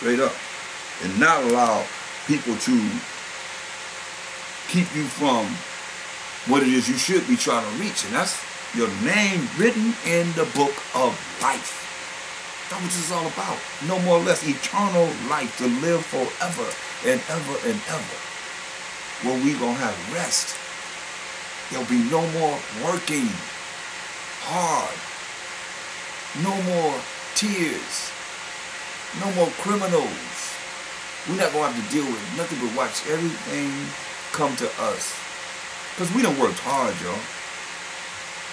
straight up, and not allow people to keep you from what it is you should be trying to reach, and that's your name written in the book of life. That's what this is all about. No more or less, eternal life to live forever and ever and ever. Where we gonna have rest. There'll be no more working hard. No more tears. No more criminals. We're not gonna have to deal with nothing but watch everything come to us. Because we done worked hard, y'all.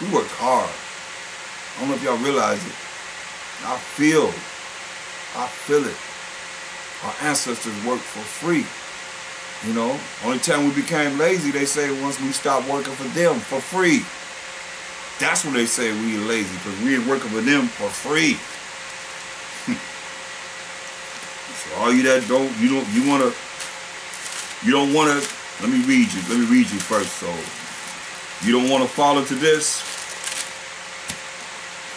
We worked hard. I don't know if y'all realize it. I feel it. Our ancestors worked for free. You know, only time we became lazy, they say, once we stopped working for them for free. That's when they say we lazy, because we ain't working for them for free. So all you that you don't wanna let me read you first. So you don't wanna fall into this.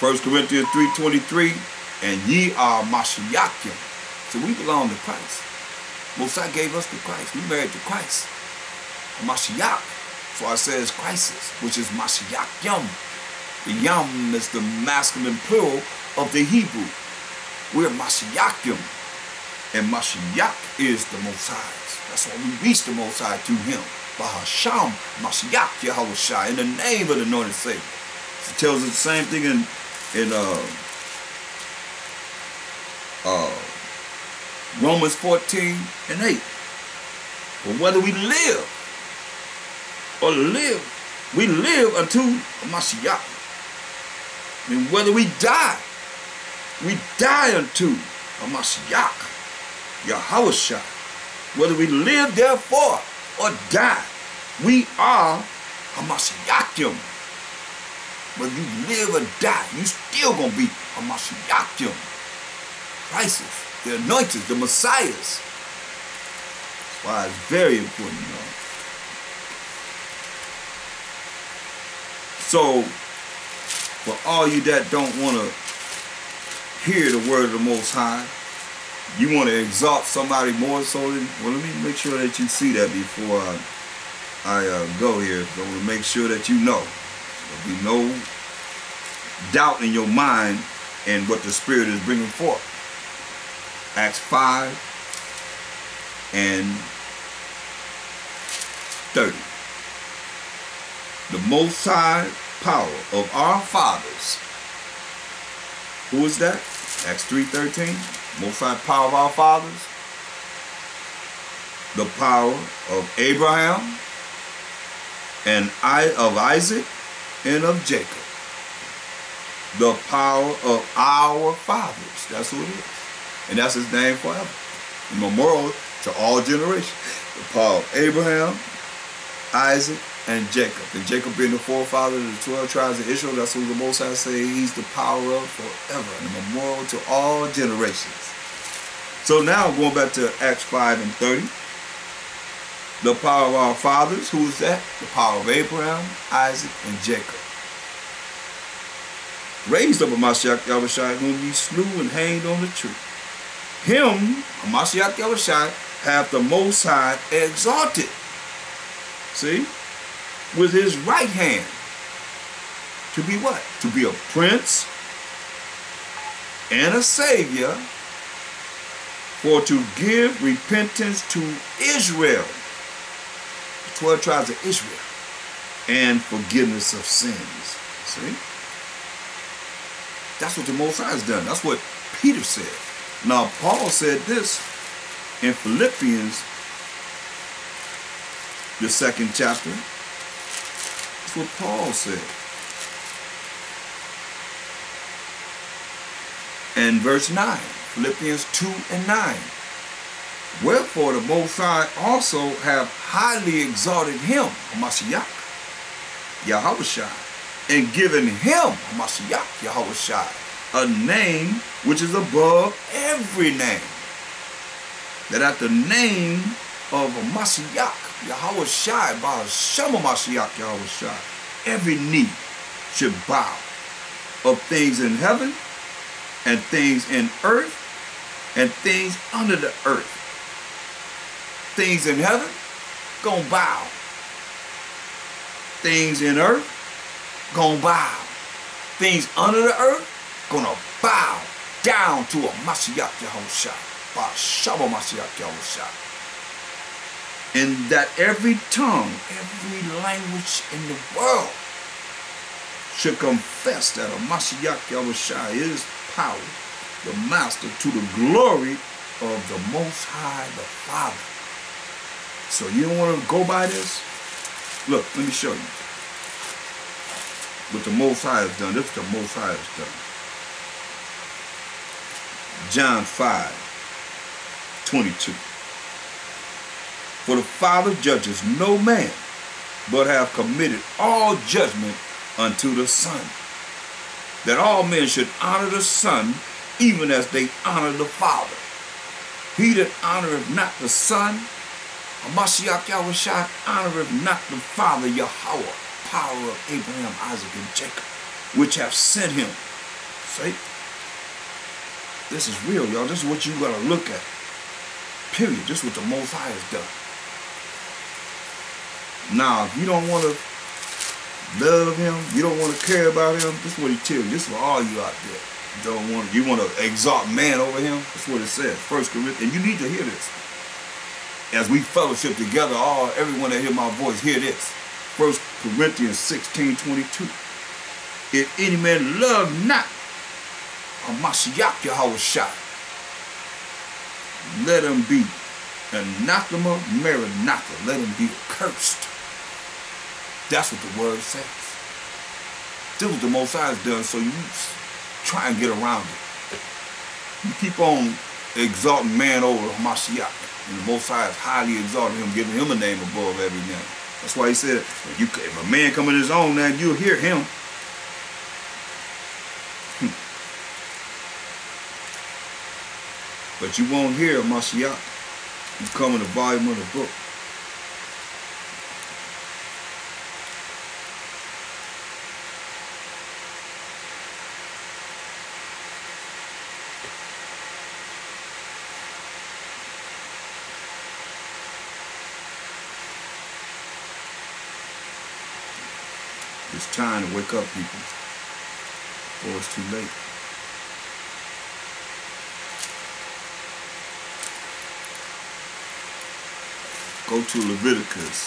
1 Corinthians 3:23, and ye are Mashiachim. So we belong to Christ. Mosai gave us to Christ. We married to Christ. Mashiach. So I says crisis, which is Mashiach Yom. The Yom is the masculine plural of the Hebrew. We're Mashiachim. And Mashiach is the Mosai's. That's why we reach the Mosai through him. Bahasham, Mashiach, Yahawashi, in the name of the anointed Savior. It tells us the same thing in Romans 14:8. But whether we live or we live unto Mashiach. And whether we die unto Mashiach, Yahushua. Whether we live therefore or die, we are a Mashiachim. Whether you live or die, you still gonna be a Mashiachim. Crisis, the anointed, the Messiahs. That's why it's very important, y'all. So, for all you that don't wanna hear the word of the Most High, you want to exalt somebody more so than, well, let me make sure that you see that before I go here. I want to make sure that you know there'll be no doubt in your mind and what the Spirit is bringing forth. Acts 5:30. The Most High power of our fathers. Who is that? Acts 3:13. Most High power of our fathers. The power of Abraham and of Isaac and of Jacob. The power of our fathers. That's who it is. And that's his name forever. In memorial to all generations. The power of Abraham, Isaac, and Jacob. And Jacob being the forefather of the 12 tribes of Israel, that's who the Most High say he's the power of forever, and a memorial to all generations. So now going back to Acts 5:30. The power of our fathers, who's that? The power of Abraham, Isaac, and Jacob. Raised up a Mashiach Yahawashi, whom ye slew and hanged on the tree. Him, a Mashiach Yahawashi, hath the Most High exalted. See? With his right hand, to be what? To be a prince and a savior, for to give repentance to Israel, the 12 tribes of Israel, and forgiveness of sins. See? That's what the Most High has done. That's what Peter said. Now, Paul said this in Philippians, the 2nd chapter. What Paul said. And verse 9, Philippians 2:9. Wherefore the Most High also have highly exalted him, Mashiach, Yahawashi, and given him, Mashiach, Yahawashi, a name which is above every name. That at the name of Mashiach, Yahawashi, Bahasham Mashiach Yahawashi, every knee should bow, of things in heaven and things in earth and things under the earth. Things in heaven gonna bow. Things in earth gonna bow. Things under the earth gonna bow down to a Mashiach Yahushua, Bahasham Mashiach Yahushua. And that every tongue, every language in the world should confess that a Mashiach Yahawashi is power, the master, to the glory of the Most High, the Father. So you don't want to go by this? Look, let me show you what the Most High has done. This is the Most High has done. John 5:22. For the Father judges no man, but have committed all judgment unto the Son, that all men should honor the Son, even as they honor the Father. He that honoreth not the Son, Mashiach Yahawashi, honoreth not the Father, Yahawah, power of Abraham, Isaac, and Jacob, which have sent him. See? This is real, y'all. This is what you got to look at. Period. This is what the Most High has done. Now, if you don't want to love him, you don't want to care about him, this is what he tells you. This is for all you out there. You want to exalt man over him? That's what it says. 1 Corinthians. And you need to hear this. As we fellowship together, everyone that hear my voice, hear this. 1 Corinthians 16:22. If any man love not a Mashiach Yahawashi, let him be anathema marinata. Let him be accursed. That's what the word says. This is what the Most High has done, so you try and get around it. You keep on exalting man over Mashiach, and the Most High has highly exalted him, giving him a name above every name. That's why he said, if a man come in his own name, you'll hear him. But you won't hear Mashiach. You come in the volume of the book. It's time to wake up, people, before it's too late. Go to Leviticus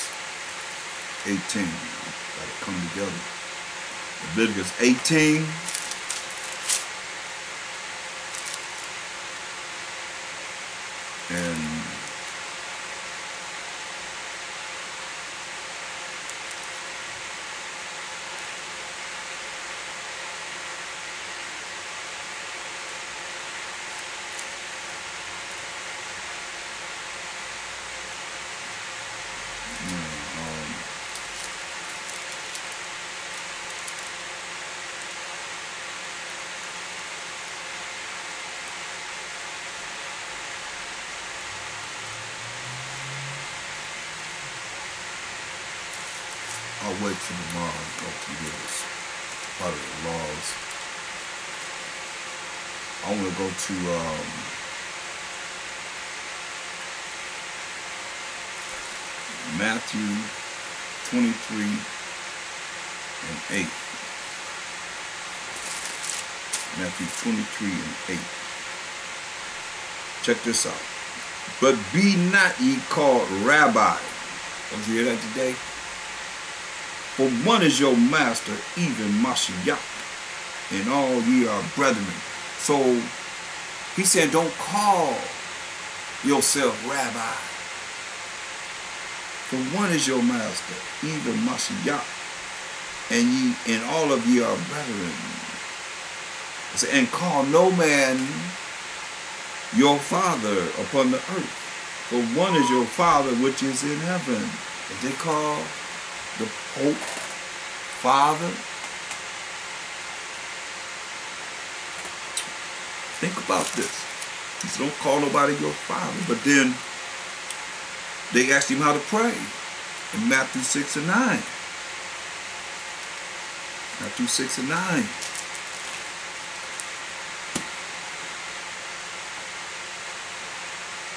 18. Gotta come together. Leviticus 18. And I'll wait till tomorrow and go through this part of the laws. I want to go to Matthew 23:8. Matthew 23:8. Check this out. But be not ye called rabbi. Did you hear that today? For one is your master, even Mashiach, and all ye are brethren. So he said, don't call yourself rabbi. For one is your master, even Mashiach, and all of ye are brethren. Said, and call no man your father upon the earth. For one is your father which is in heaven. And they call the Pope Father. Think about this. He said, don't call nobody your father. But then they asked him how to pray in Matthew 6:9. Matthew 6:9.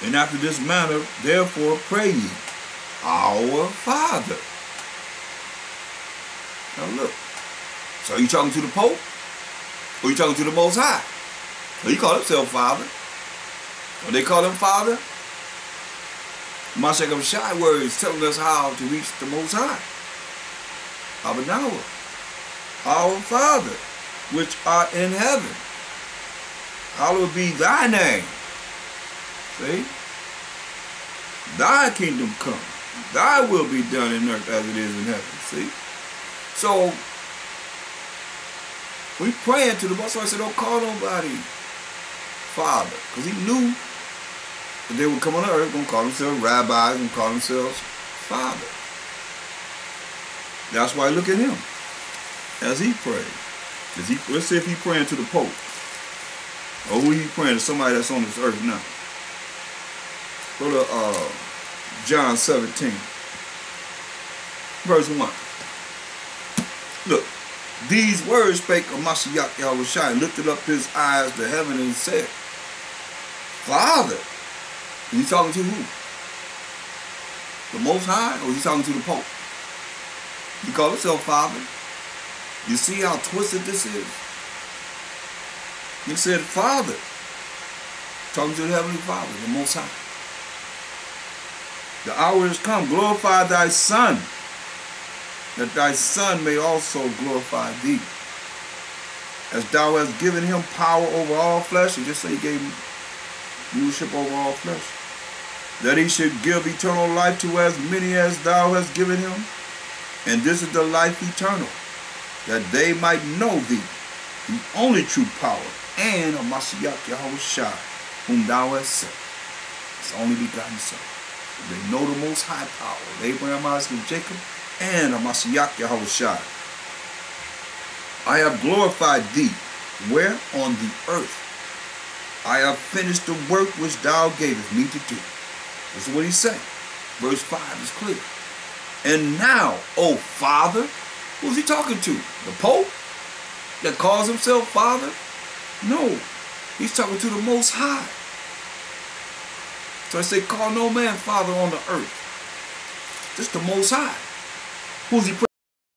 And after this manner, therefore, pray ye, Our Father. Now look. So are you talking to the Pope? Or are you talking to the Most High? Well, he called himself Father. Or they call him Father. Mashiach of Shai word is telling us how to reach the Most High. Abanawa, our Father, which art in heaven. Hallowed be thy name. See? Thy kingdom come. Thy will be done in earth as it is in heaven. See? So, we praying to the Most High. So don't call nobody Father. Because he knew that they would come on earth, going to call themselves rabbis, going to call themselves Father. That's why I look at him as he prayed. Let's see if he praying to the Pope. Or who he praying to? Somebody that's on this earth now. Go to John 17. Verse 1. Look. These words spake of Mashiach Yahawashi, and lifted up his eyes to heaven and said, Father. Is he talking to who? The Most High? Or is he talking to the Pope? He called himself Father. You see how twisted this is? He said, Father. Talking to the Heavenly Father, the Most High. The hour is come. Glorify thy Son, that thy Son may also glorify thee. As thou hast given him power over all flesh. And just say he gave him rulership over all flesh. That he should give eternal life to as many as thou hast given him. And this is the life eternal, that they might know thee, the only true power, and of Mashiach Yahawashi, whom thou hast sent, his only begotten Son. They know the Most High power, Abraham, Isaac, and Jacob, and of Mashiach Yahawashi. I have glorified thee, where? On the earth. I have finished the work which thou gavest me to do. This is what he said. Verse 5 is clear. And now, O Father, who's he talking to? The Pope that calls himself Father? No, he's talking to the Most High. So I say, call no man Father on the earth. Just the Most High. Who's he praying?